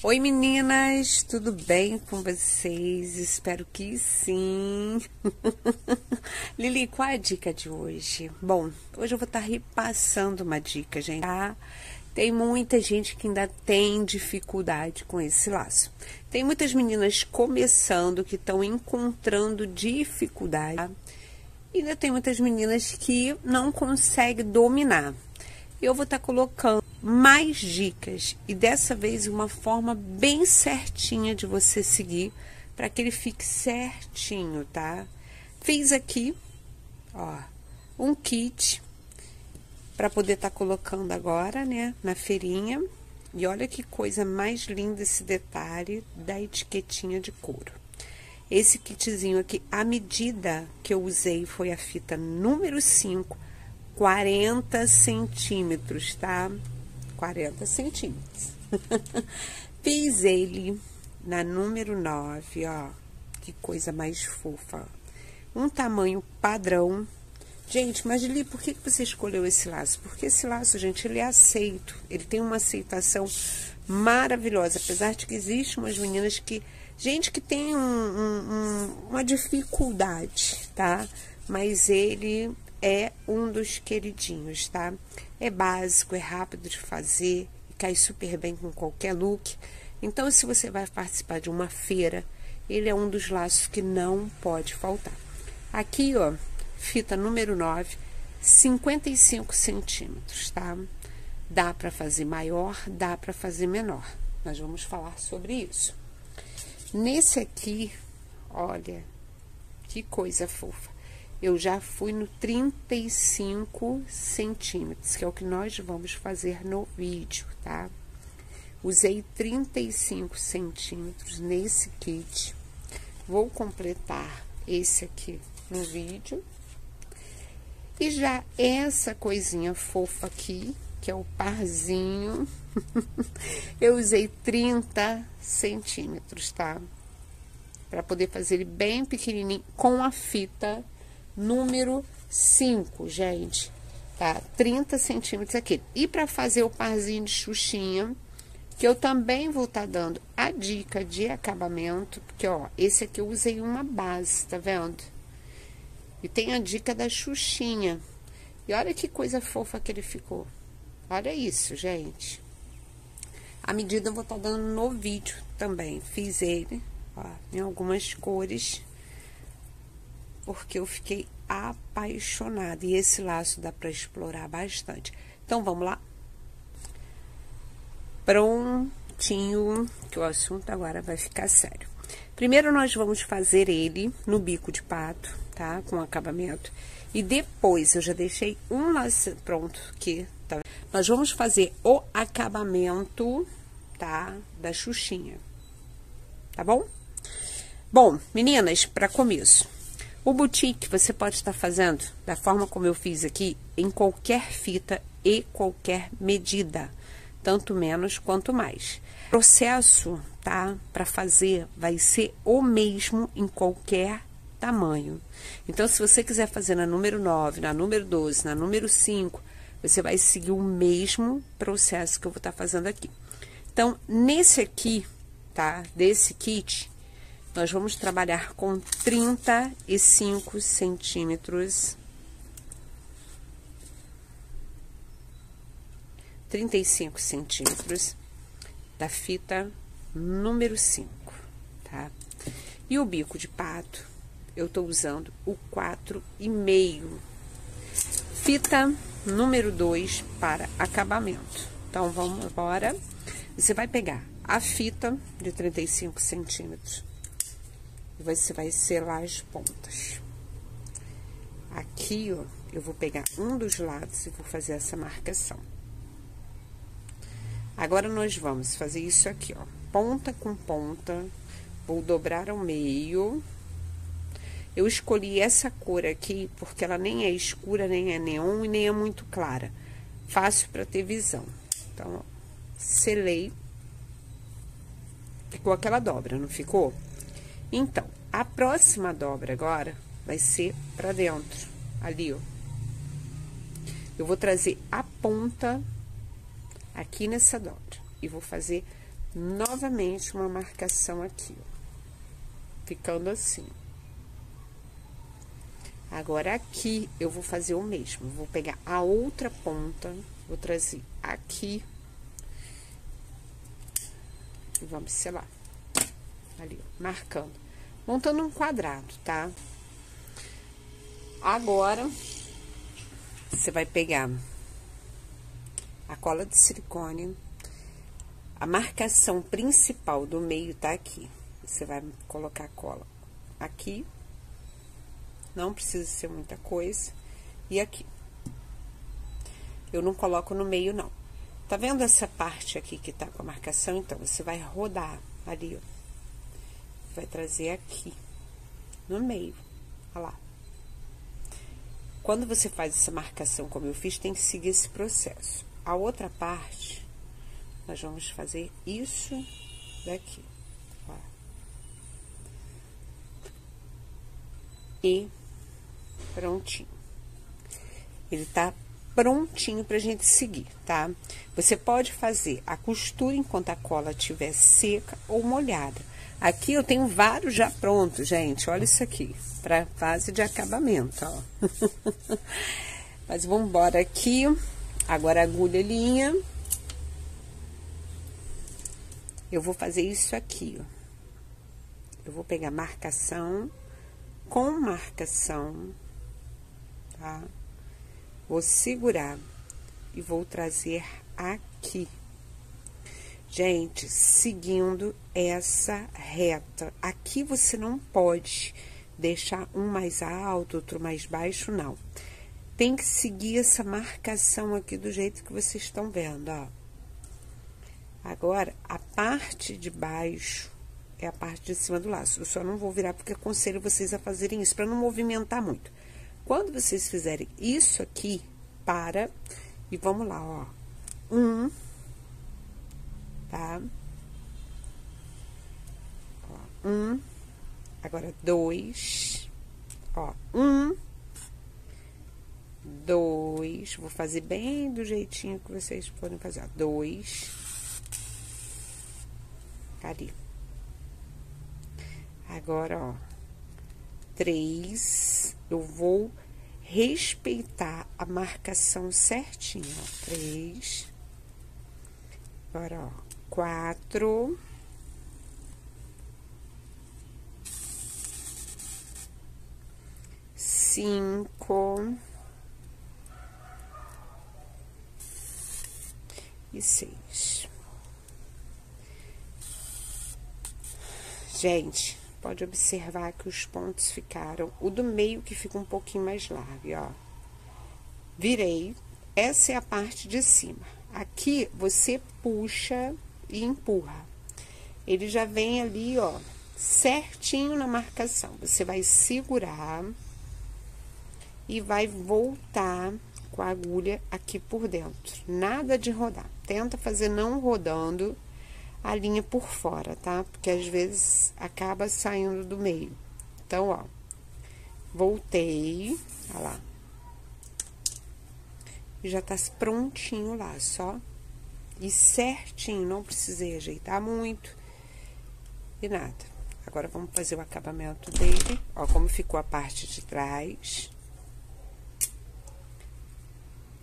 Oi meninas, tudo bem com vocês? Espero que sim. Lili, qual é a dica de hoje? Bom, hoje eu vou estar repassando uma dica, gente, tá? Tem muita gente que ainda tem dificuldade com esse laço. Tem muitas meninas começando que estão encontrando dificuldade, tá? E ainda tem muitas meninas que não conseguem dominar. Eu vou estar colocando mais dicas e dessa vez uma forma bem certinha de você seguir para que ele fique certinho, tá? Fiz aqui, ó, um kit para poder estar colocando agora, né, na feirinha. E olha que coisa mais linda esse detalhe da etiquetinha de couro. Esse kitzinho aqui, a medida que eu usei foi a fita número 5, 40 centímetros, tá? 40 centímetros. Fiz ele na número 9, ó. Que coisa mais fofa. Um tamanho padrão. Gente, mas Lili, por que você escolheu esse laço? Porque esse laço, gente, ele é aceito. Ele tem uma aceitação maravilhosa. Apesar de que existem umas meninas que... Gente, que tem uma dificuldade, tá? Mas ele... é um dos queridinhos, tá? É básico, é rápido de fazer, cai super bem com qualquer look. Então, se você vai participar de uma feira, ele é um dos laços que não pode faltar. Aqui, ó, fita número 9, 55 centímetros, tá? Dá pra fazer maior, dá pra fazer menor. Nós vamos falar sobre isso. Nesse aqui, olha, que coisa fofa. Eu já fui no 35 centímetros, que é o que nós vamos fazer no vídeo, tá? Usei 35 centímetros nesse kit. Vou completar esse aqui no vídeo. E já essa coisinha fofa aqui, que é o parzinho, eu usei 30 centímetros, tá? Pra poder fazer ele bem pequenininho com a fita número 5, gente, tá? 30 centímetros aqui. E para fazer o parzinho de xuxinha, que eu também vou estar dando a dica de acabamento, porque, ó, esse aqui eu usei uma base, tá vendo? E tem a dica da xuxinha. E olha que coisa fofa que ele ficou. Olha isso, gente. A medida eu vou estar dando no vídeo também. Fiz ele, ó, em algumas cores, porque eu fiquei apaixonada. E esse laço dá pra explorar bastante. Então, vamos lá. Prontinho, que o assunto agora vai ficar sério. Primeiro, nós vamos fazer ele no bico de pato, tá? Com acabamento. E depois, eu já deixei um laço pronto aqui, tá? Nós vamos fazer o acabamento, tá? Da xuxinha. Tá bom? Bom, meninas, pra começo. O boutique você pode estar fazendo da forma como eu fiz aqui, em qualquer fita e qualquer medida, tanto menos quanto mais. O processo, tá, para fazer vai ser o mesmo em qualquer tamanho. Então, se você quiser fazer na número 9, na número 12, na número 5, você vai seguir o mesmo processo que eu vou estar fazendo aqui. Então, nesse aqui, tá, desse kit, nós vamos trabalhar com 35 centímetros, 35 centímetros da fita número 5, tá? E o bico de pato, eu tô usando o 4,5. Fita número 2 para acabamento. Então, vamos embora. Você vai pegar a fita de 35 centímetros. Você vai selar as pontas. Aqui, ó, eu vou pegar um dos lados e vou fazer essa marcação. Agora, nós vamos fazer isso aqui, ó. Ponta com ponta. Vou dobrar ao meio. Eu escolhi essa cor aqui porque ela nem é escura, nem é neon e nem é muito clara. Fácil para ter visão. Então, ó, selei. Ficou aquela dobra, não ficou? Então, a próxima dobra agora vai ser pra dentro, ali, ó. Eu vou trazer a ponta aqui nessa dobra e vou fazer novamente uma marcação aqui, ó, ficando assim. Agora, aqui, eu vou fazer o mesmo. Vou pegar a outra ponta, vou trazer aqui. E vamos selar. Ali, ó, marcando. Montando um quadrado, tá? Agora, você vai pegar a cola de silicone. A marcação principal do meio tá aqui. Você vai colocar a cola aqui. Não precisa ser muita coisa. E aqui. Eu não coloco no meio, não. Tá vendo essa parte aqui que tá com a marcação? Então, você vai rodar ali, ó. Vai trazer aqui, no meio. Olha lá. Quando você faz essa marcação, como eu fiz, tem que seguir esse processo. A outra parte, nós vamos fazer isso daqui. Ó. E... prontinho. Ele tá prontinho pra gente seguir, tá? Você pode fazer a costura enquanto a cola estiver seca ou molhada. Aqui eu tenho vários já prontos, gente. Olha isso aqui, pra fase de acabamento, ó. Mas vamos embora aqui. Agora, agulha, linha. Eu vou fazer isso aqui, ó. Eu vou pegar marcação... com marcação, tá? Vou segurar e vou trazer aqui. Gente, seguindo essa reta. Aqui você não pode deixar um mais alto, outro mais baixo, não. Tem que seguir essa marcação aqui do jeito que vocês estão vendo, ó. Agora, a parte de baixo... é a parte de cima do laço. Eu só não vou virar porque aconselho vocês a fazerem isso, para não movimentar muito. Quando vocês fizerem isso aqui, para e vamos lá, ó. Um, tá? Ó, um, agora dois, ó, um, dois. Vou fazer bem do jeitinho que vocês forem fazer, ó, dois, ali. Agora, ó, três, eu vou respeitar a marcação certinha, ó, três. Agora, ó, quatro. Cinco. E seis. Gente... pode observar que os pontos ficaram... o do meio que fica um pouquinho mais largo, ó. Virei. Essa é a parte de cima. Aqui, você puxa e empurra. Ele já vem ali, ó, certinho na marcação. Você vai segurar e vai voltar com a agulha aqui por dentro. Nada de rodar. Tenta fazer não rodando... a linha por fora, tá? Porque às vezes acaba saindo do meio. Então, ó, voltei, ó lá. E já tá prontinho o laço, ó. E certinho, não precisei ajeitar muito e nada. Agora, vamos fazer o acabamento dele. Ó, como ficou a parte de trás.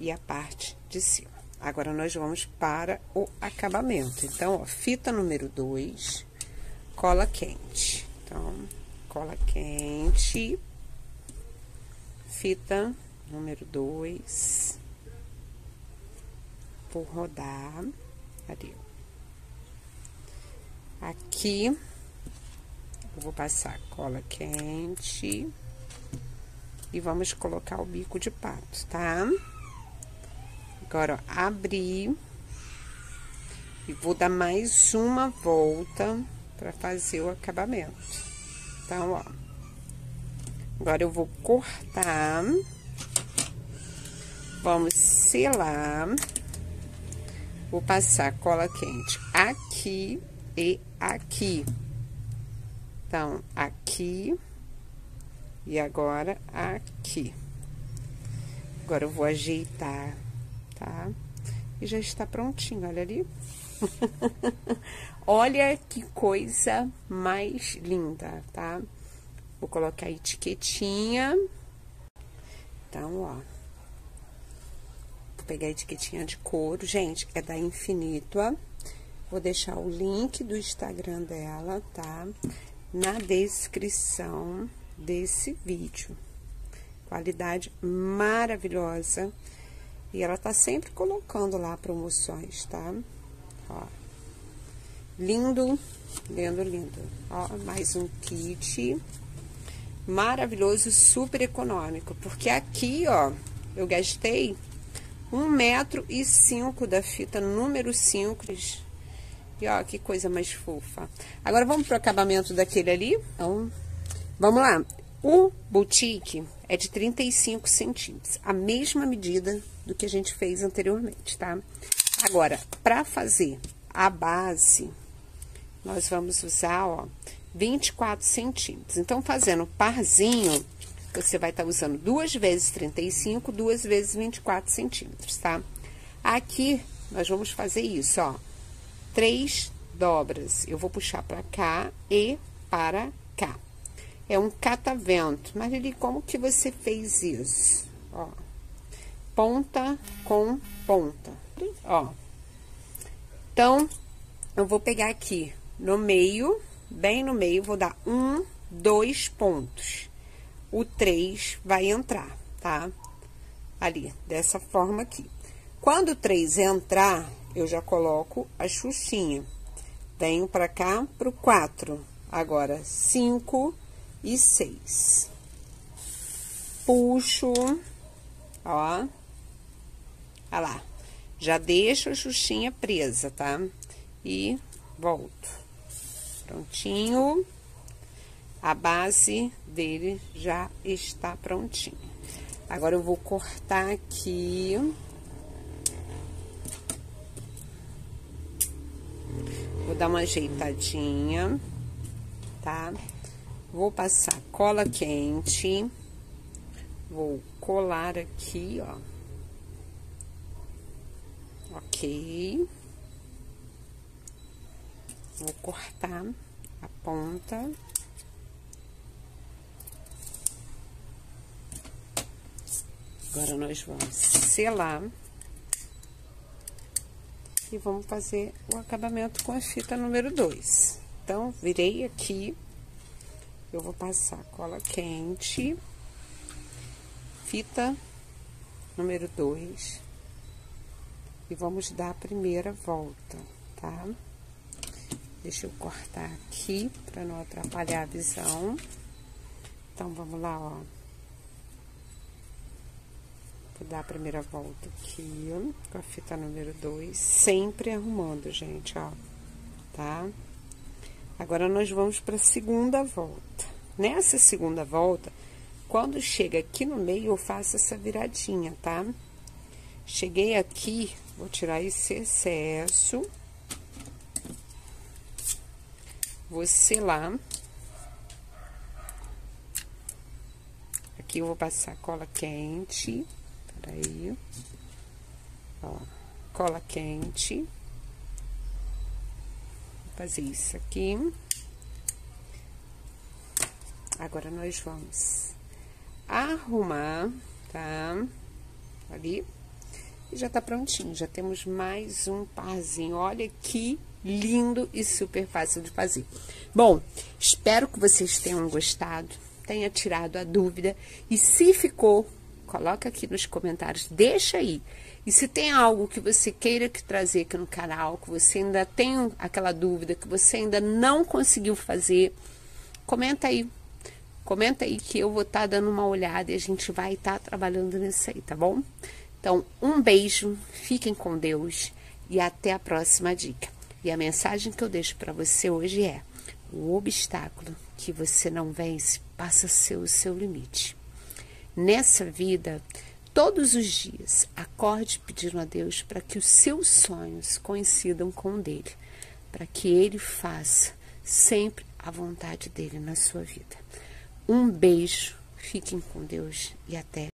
E a parte de cima. Agora, nós vamos para o acabamento. Então, ó, fita número 2, cola quente. Então, cola quente, fita número 2, vou rodar, ali. Aqui, eu vou passar cola quente e vamos colocar o bico de pato, tá? Agora, ó, abri e vou dar mais uma volta pra fazer o acabamento. Então, ó, agora eu vou cortar, vamos selar, vou passar cola quente aqui e aqui. Então, aqui e agora aqui. Agora eu vou ajeitar. Tá? E já está prontinho, olha ali. Olha que coisa mais linda, tá? Vou colocar a etiquetinha. Então, ó. Vou pegar a etiquetinha de couro. Gente, é da Infinitua. Vou deixar o link do Instagram dela, tá? Na descrição desse vídeo. Qualidade maravilhosa. E ela tá sempre colocando lá promoções, tá? Ó. Lindo, lindo, lindo. Ó, mais um kit. Maravilhoso, super econômico. Porque aqui, ó, eu gastei 1,5 metros da fita número 5. E ó, que coisa mais fofa. Agora vamos pro acabamento daquele ali. Então, vamos lá. O boutique é de 35 centímetros, a mesma medida do que a gente fez anteriormente, tá? Agora, para fazer a base, nós vamos usar, ó, 24 centímetros. Então, fazendo parzinho, você vai estar usando 2 vezes 35, 2 vezes 24 centímetros, tá? Aqui, nós vamos fazer isso, ó, 3 dobras. Eu vou puxar para cá e para cá. É um catavento. Marili, como que você fez isso? Ó, ponta com ponta. Ó. Então, eu vou pegar aqui no meio, bem no meio, vou dar 1, 2 pontos. O 3 vai entrar, tá? Ali, dessa forma aqui. Quando o 3 entrar, eu já coloco a xuxinha. Venho pra cá, pro 4. Agora, 5... e 6. Puxo, ó. Olha lá. Já deixo a xuxinha presa, tá? E volto. Prontinho. A base dele já está prontinha. Agora eu vou cortar aqui. Vou dar uma ajeitadinha, tá? Vou passar cola quente, vou colar aqui, ó. Ok. Vou cortar a ponta. Agora nós vamos selar. E vamos fazer o acabamento com a fita número 2. Então, virei aqui. Eu vou passar cola quente, fita número 2, e vamos dar a primeira volta, tá? Deixa eu cortar aqui para não atrapalhar a visão. Então, vamos lá, ó. Vou dar a primeira volta aqui, com a fita número 2, sempre arrumando, gente, ó, tá? Agora, nós vamos para a segunda volta. Nessa segunda volta, quando chega aqui no meio, eu faço essa viradinha, tá? Cheguei aqui, vou tirar esse excesso. Vou selar. Aqui eu vou passar cola quente. Peraí. Ó, cola quente. Fazer isso aqui. Agora nós vamos arrumar, tá? Ali. E já tá prontinho. Já temos mais um parzinho. Olha que lindo e super fácil de fazer. Bom, espero que vocês tenham gostado, tenha tirado a dúvida. E se ficou, coloca aqui nos comentários, deixa aí. E se tem algo que você queira trazer aqui no canal, que você ainda tem aquela dúvida, que você ainda não conseguiu fazer, comenta aí. Comenta aí que eu vou estar dando uma olhada e a gente vai estar trabalhando nisso aí, tá bom? Então, um beijo, fiquem com Deus e até a próxima dica. E a mensagem que eu deixo para você hoje é: o obstáculo que você não vence passa a ser o seu limite. Nessa vida... todos os dias, acorde pedindo a Deus para que os seus sonhos coincidam com o dele, para que ele faça sempre a vontade dele na sua vida. Um beijo, fiquem com Deus e até